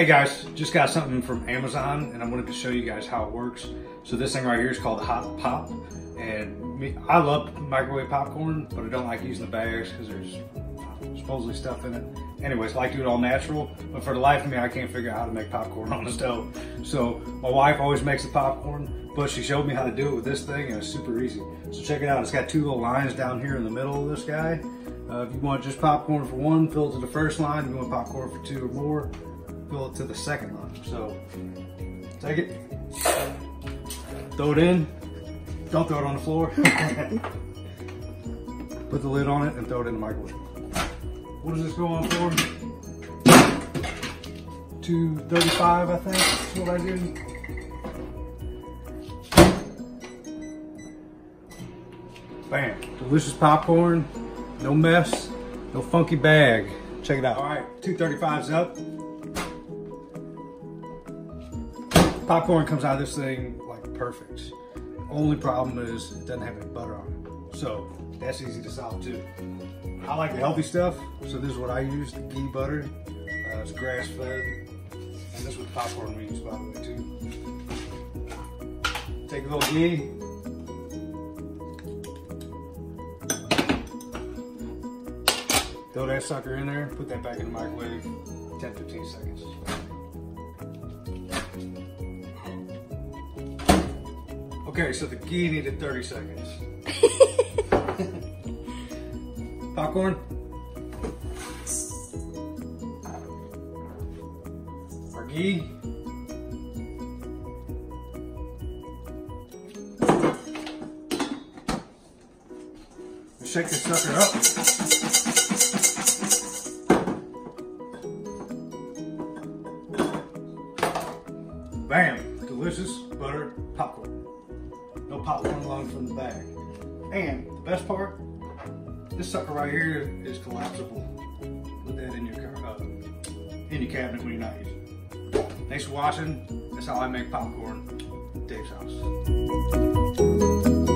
Hey guys, just got something from Amazon and I wanted to show you guys how it works. So this thing right here is called Hot Pop, and I love microwave popcorn, but I don't like using the bags because there's supposedly stuff in it. Anyways, I like to do it all natural, but for the life of me, I can't figure out how to make popcorn on the stove. So my wife always makes the popcorn, but she showed me how to do it with this thing and it's super easy. So check it out, it's got two little lines down here in the middle of this guy. If you want just popcorn for one, fill it to the first line. If you want popcorn for two or more, fill it to the second line. So take it, throw it in, don't throw it on the floor, put the lid on it and throw it in the microwave. What does this go on for? 235, I think, that's what I did. Bam, delicious popcorn, no mess, no funky bag. Check it out. All right, 235's up. Popcorn comes out of this thing like perfect. Only problem is it doesn't have any butter on it. So that's easy to solve too. I like the healthy stuff, so this is what I use, the ghee butter. It's grass fed, and this is what popcorn means, by the way, too. Take a little ghee. Throw that sucker in there, put that back in the microwave, 10-15 seconds. Okay, so the ghee needed 30 seconds. Popcorn. Our ghee. Shake this sucker up. Bam! Delicious butter popcorn. No popcorn alone from the bag. And the best part, this sucker right here is collapsible. Put that in your car, in your cabinet when you're not using it. Thanks for watching. That's how I make popcorn. Dave's house.